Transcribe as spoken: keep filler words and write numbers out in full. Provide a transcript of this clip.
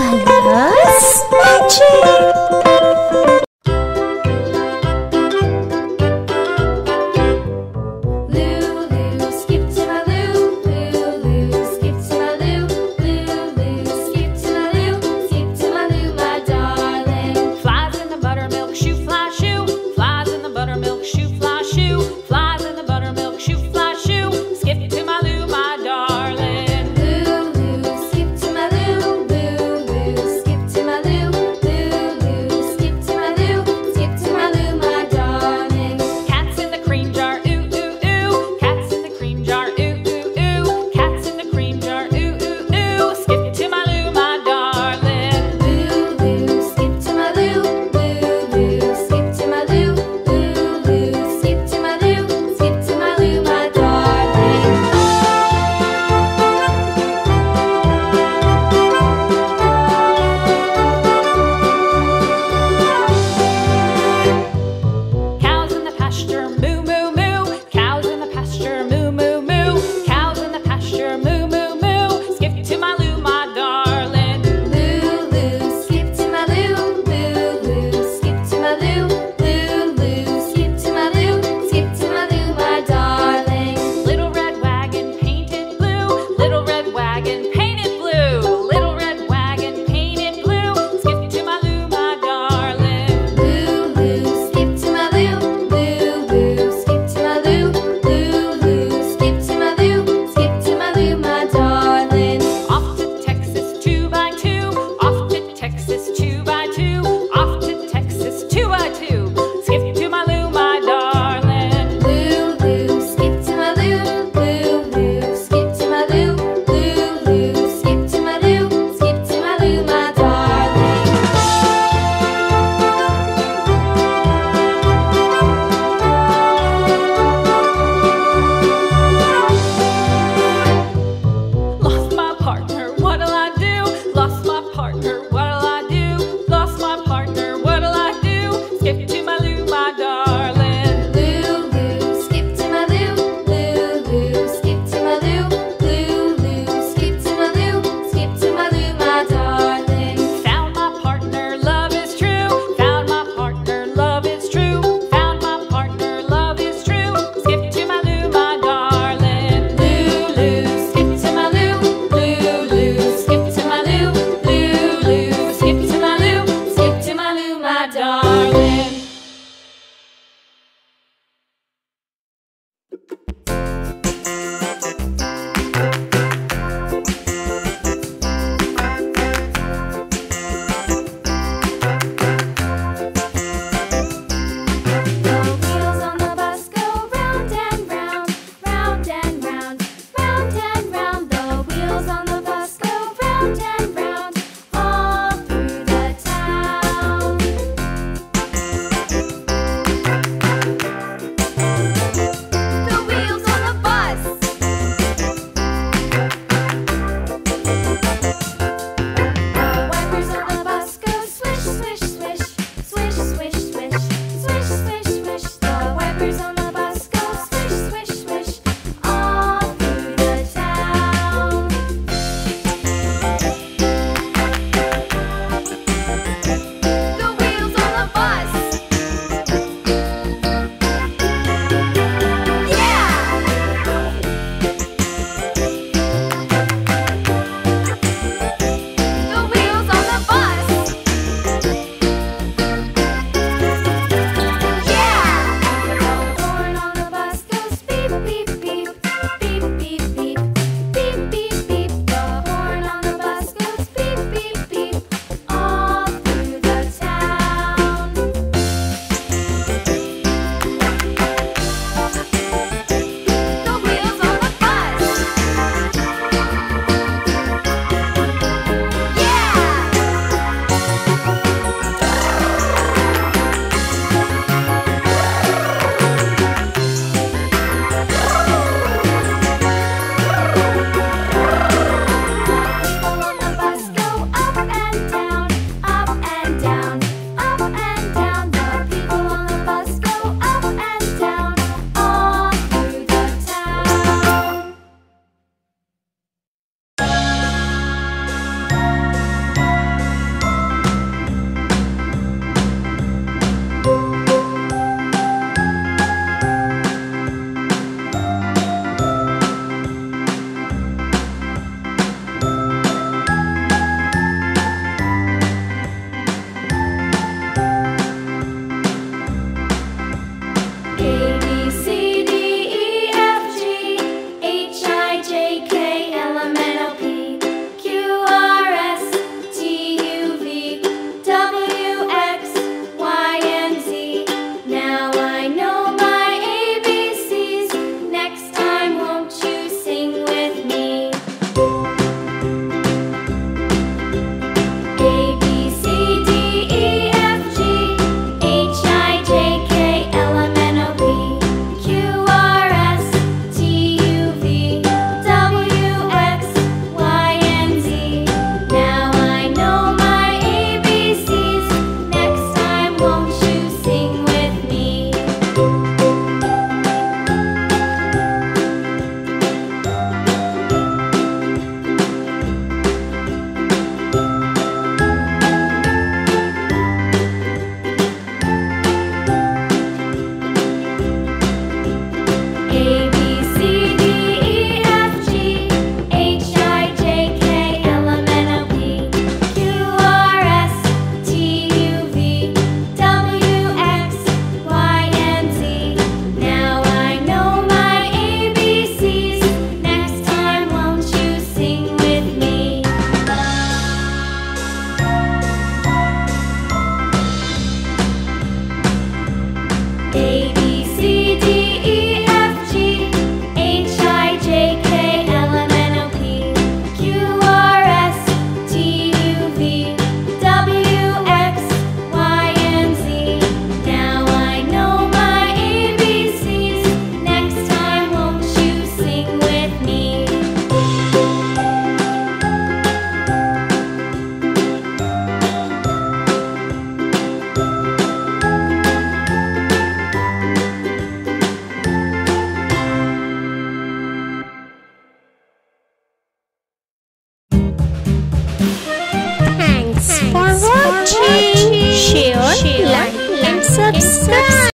Colors Magic. Skip to my loo, skip to my loo, my